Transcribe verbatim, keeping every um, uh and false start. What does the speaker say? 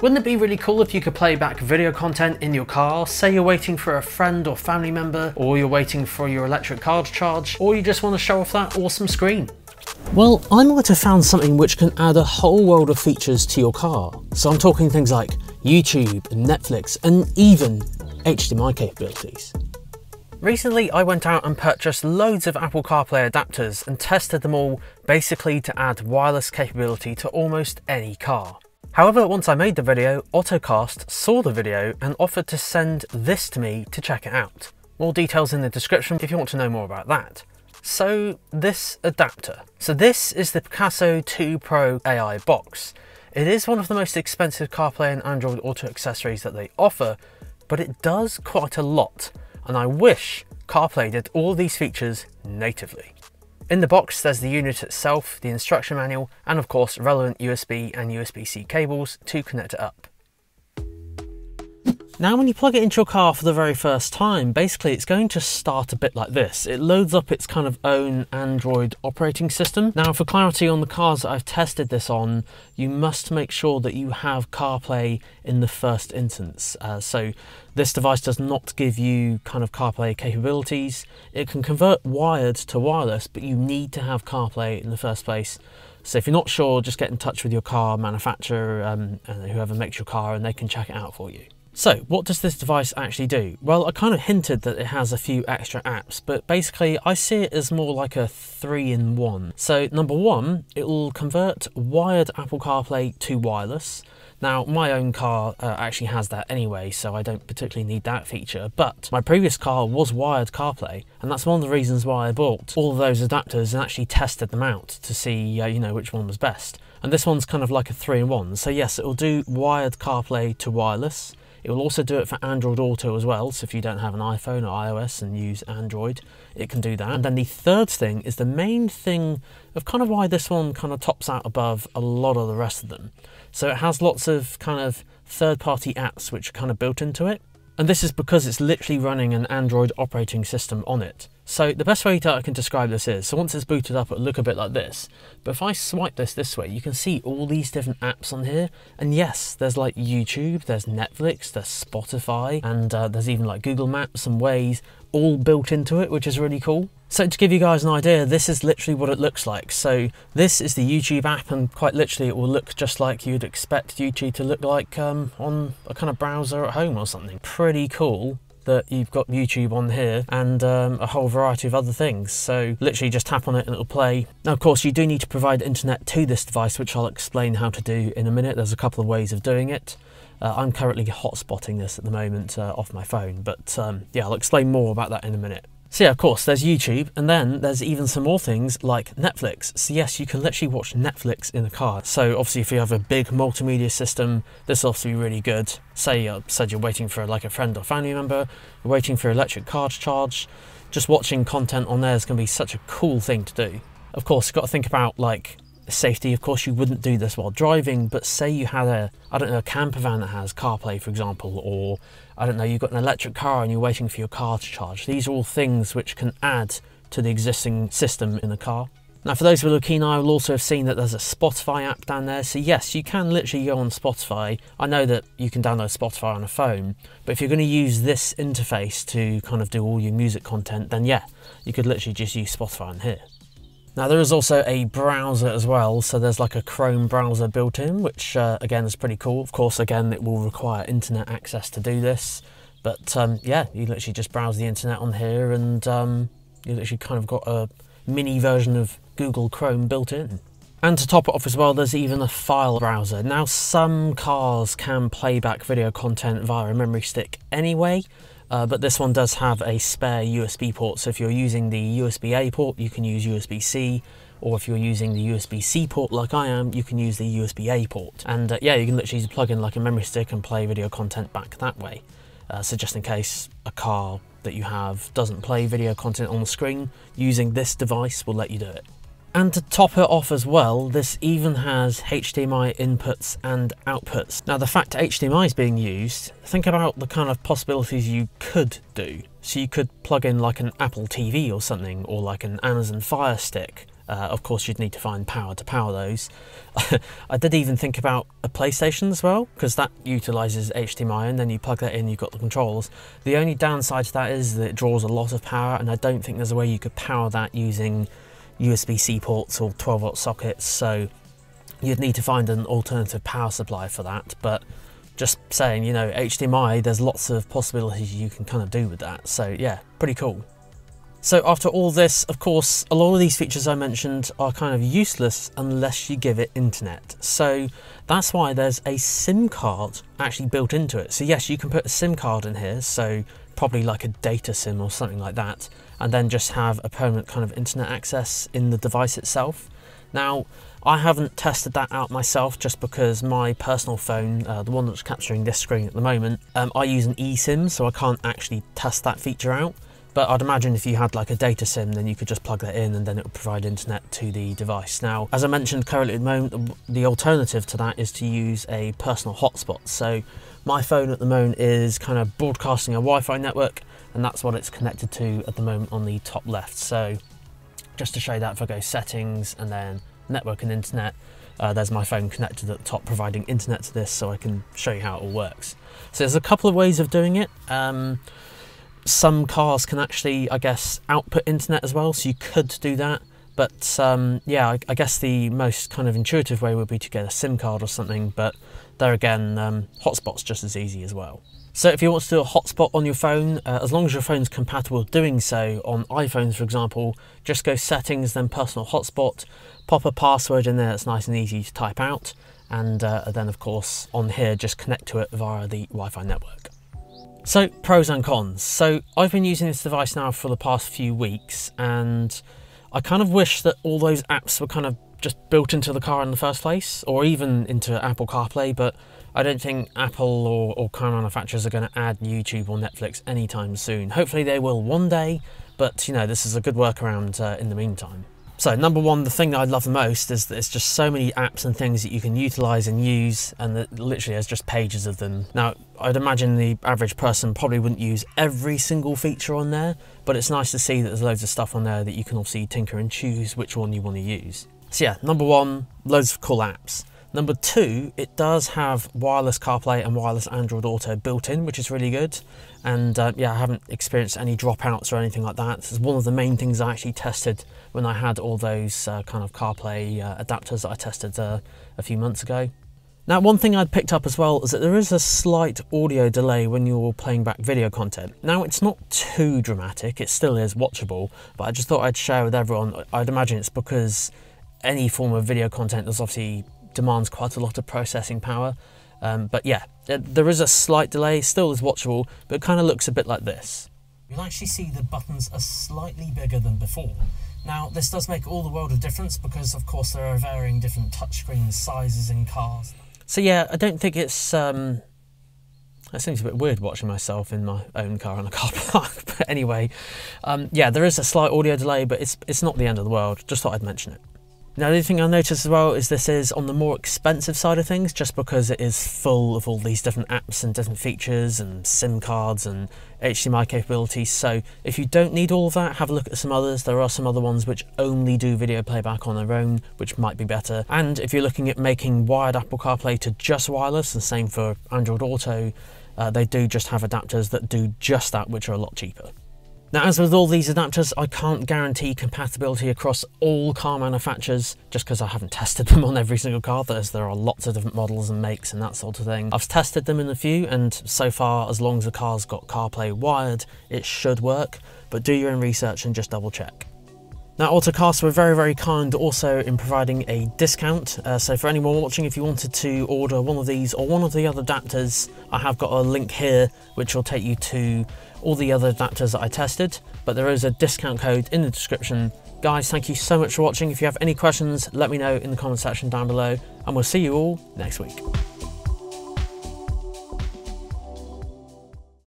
Wouldn't it be really cool if you could play back video content in your car? Say you're waiting for a friend or family member, or you're waiting for your electric car to charge, or you just want to show off that awesome screen. Well, I might have found something which can add a whole world of features to your car. So I'm talking things like YouTube, and Netflix, and even H D M I capabilities. Recently, I went out and purchased loads of Apple CarPlay adapters and tested them all basically to add wireless capability to almost any car. However, once I made the video, Ottocast saw the video and offered to send this to me to check it out. More details in the description if you want to know more about that. So this adapter. So this is the PICASOU two Pro A I box. It is one of the most expensive CarPlay and Android Auto accessories that they offer, but it does quite a lot. And I wish CarPlay did all these features natively. In the box, there's the unit itself, the instruction manual, and of course, relevant U S B and U S B C cables to connect it up. Now, when you plug it into your car for the very first time, basically it's going to start a bit like this. It loads up its kind of own Android operating system. Now, for clarity on the cars that I've tested this on, you must make sure that you have CarPlay in the first instance. Uh, so this device does not give you kind of CarPlay capabilities. It can convert wired to wireless, but you need to have CarPlay in the first place. So if you're not sure, just get in touch with your car manufacturer um, and whoever makes your car, and they can check it out for you. So what does this device actually do? Well, I kind of hinted that it has a few extra apps, but basically I see it as more like a three in one. So number one, it will convert wired Apple CarPlay to wireless. Now, my own car uh, actually has that anyway, so I don't particularly need that feature, but my previous car was wired CarPlay, and that's one of the reasons why I bought all of those adapters and actually tested them out to see, uh, you know, which one was best. And this one's kind of like a three in one. So yes, it will do wired CarPlay to wireless. It will also do it for Android Auto as well, so if you don't have an iPhone or iOS and use Android, it can do that. And then the third thing is the main thing of kind of why this one kind of tops out above a lot of the rest of them. So it has lots of kind of third-party apps which are kind of built into it. And this is because it's literally running an Android operating system on it. So the best way that I can describe this is, so once it's booted up, it'll look a bit like this. But if I swipe this this way, you can see all these different apps on here. And yes, there's like YouTube, there's Netflix, there's Spotify, and uh, there's even like Google Maps and Waze, all built into it, which is really cool. So to give you guys an idea, this is literally what it looks like. So this is the YouTube app, and quite literally it will look just like you'd expect YouTube to look like um, on a kind of browser at home or something. Pretty cool that you've got YouTube on here, and um, a whole variety of other things. So literally just tap on it and it'll play. Now, of course, you do need to provide internet to this device, which I'll explain how to do in a minute. There's a couple of ways of doing it. Uh, I'm currently hotspotting this at the moment uh, off my phone, but um, yeah, I'll explain more about that in a minute. So yeah, of course, there's YouTube, and then there's even some more things like Netflix. So yes, you can literally watch Netflix in the car. So obviously if you have a big multimedia system, this will obviously be really good. Say uh, said you're waiting for like a friend or family member, you're waiting for electric car to charge, just watching content on there is going to be such a cool thing to do. Of course, you've got to think about like safety. Of course, you wouldn't do this while driving, but say you had a, I don't know, a camper van that has CarPlay, for example, or I don't know, you've got an electric car and you're waiting for your car to charge. These are all things which can add to the existing system in the car. Now, for those with a keen eye, will also have seen that there's a Spotify app down there. So yes, you can literally go on Spotify. I know that you can download Spotify on a phone, but if you're going to use this interface to kind of do all your music content, then yeah, you could literally just use Spotify on here. Now, there is also a browser as well, so there's like a Chrome browser built in, which uh, again is pretty cool. Of course, again, it will require internet access to do this, but um, yeah, you literally just browse the internet on here, and um, you literally kind of got a mini version of Google Chrome built in. And to top it off as well, there's even a file browser. Now, some cars can play back video content via a memory stick anyway, Uh, but this one does have a spare U S B port, so if you're using the U S B A port, you can use U S B C, or if you're using the U S B C port like I am, you can use the U S B A port. And uh, yeah, you can literally just plug in like a memory stick and play video content back that way. Uh, so just in case a car that you have doesn't play video content on the screen, using this device will let you do it. And to top it off as well, this even has H D M I inputs and outputs. Now, the fact H D M I is being used, think about the kind of possibilities you could do. So you could plug in like an Apple T V or something, or like an Amazon Fire Stick, Uh, of course, you'd need to find power to power those. I did even think about a PlayStation as well, because that utilises H D M I, and then you plug that in, you've got the controls. The only downside to that is that it draws a lot of power, and I don't think there's a way you could power that using U S B C ports or twelve volt sockets, so you'd need to find an alternative power supply for that. But just saying, you know, H D M I, there's lots of possibilities you can kind of do with that, so yeah, pretty cool. So after all this, of course, a lot of these features I mentioned are kind of useless unless you give it internet. So that's why there's a SIM card actually built into it. So yes, you can put a SIM card in here, so probably like a data SIM or something like that, and then just have a permanent kind of internet access in the device itself. Now, I haven't tested that out myself just because my personal phone, uh, the one that's capturing this screen at the moment, um, I use an eSIM, so I can't actually test that feature out. But I'd imagine if you had like a data SIM, then you could just plug that in and then it would provide internet to the device. Now, as I mentioned, currently at the moment, the alternative to that is to use a personal hotspot. So my phone at the moment is kind of broadcasting a Wi-Fi network, and that's what it's connected to at the moment on the top left. So just to show you that, if I go settings and then network and internet, uh, there's my phone connected at the top providing internet to this, so I can show you how it all works. So there's a couple of ways of doing it. Um, some cars can actually, I guess, output internet as well, so you could do that. But um, yeah, I, I guess the most kind of intuitive way would be to get a SIM card or something, but there again, um, hotspot's just as easy as well. So if you want to do a hotspot on your phone, uh, as long as your phone's compatible with doing so, on iPhones for example, just go settings, then personal hotspot, pop a password in there that's nice and easy to type out, and uh, then of course on here just connect to it via the Wi-Fi network. So pros and cons. So I've been using this device now for the past few weeks, and I kind of wish that all those apps were kind of just built into the car in the first place, or even into Apple CarPlay, but I don't think Apple or, or car manufacturers are going to add YouTube or Netflix anytime soon. Hopefully they will one day, but you know, this is a good workaround uh, in the meantime. So number one, the thing that I love the most is that there's just so many apps and things that you can utilise and use, and that literally there's just pages of them. Now, I'd imagine the average person probably wouldn't use every single feature on there, but it's nice to see that there's loads of stuff on there that you can obviously tinker and choose which one you want to use. So yeah, number one, loads of cool apps. Number two, it does have wireless CarPlay and wireless Android Auto built in, which is really good. And uh, yeah, I haven't experienced any dropouts or anything like that. This is one of the main things I actually tested when I had all those uh, kind of CarPlay uh, adapters that I tested uh, a few months ago. Now, one thing I'd picked up as well is that there is a slight audio delay when you're playing back video content. Now, it's not too dramatic, it still is watchable, but I just thought I'd share with everyone. I'd imagine it's because any form of video content that's obviously demands quite a lot of processing power, um, but yeah, there is a slight delay, still is watchable, but it kind of looks a bit like this. You'll actually see the buttons are slightly bigger than before. Now, this does make all the world of difference because of course there are varying different touchscreen sizes in cars. So yeah, I don't think it's um that seems a bit weird watching myself in my own car on a car park, but anyway, um yeah, there is a slight audio delay, but it's it's not the end of the world. Just thought I'd mention it. Now, the other thing I noticed as well is this is on the more expensive side of things, just because it is full of all these different apps and different features and SIM cards and H D M I capabilities. So if you don't need all of that, have a look at some others. There are some other ones which only do video playback on their own, which might be better. And if you're looking at making wired Apple CarPlay to just wireless, and same for Android Auto, uh, they do just have adapters that do just that, which are a lot cheaper. Now, as with all these adapters, I can't guarantee compatibility across all car manufacturers, just because I haven't tested them on every single car. There's, there are lots of different models and makes and that sort of thing. I've tested them in a few, and so far, as long as the car's got CarPlay wired, it should work, but do your own research and just double check. Now, Ottocast were very, very kind also in providing a discount. Uh, so for anyone watching, if you wanted to order one of these or one of the other adapters, I have got a link here which will take you to all the other adapters that I tested, but there is a discount code in the description. Guys, thank you so much for watching. If you have any questions, let me know in the comment section down below, and we'll see you all next week.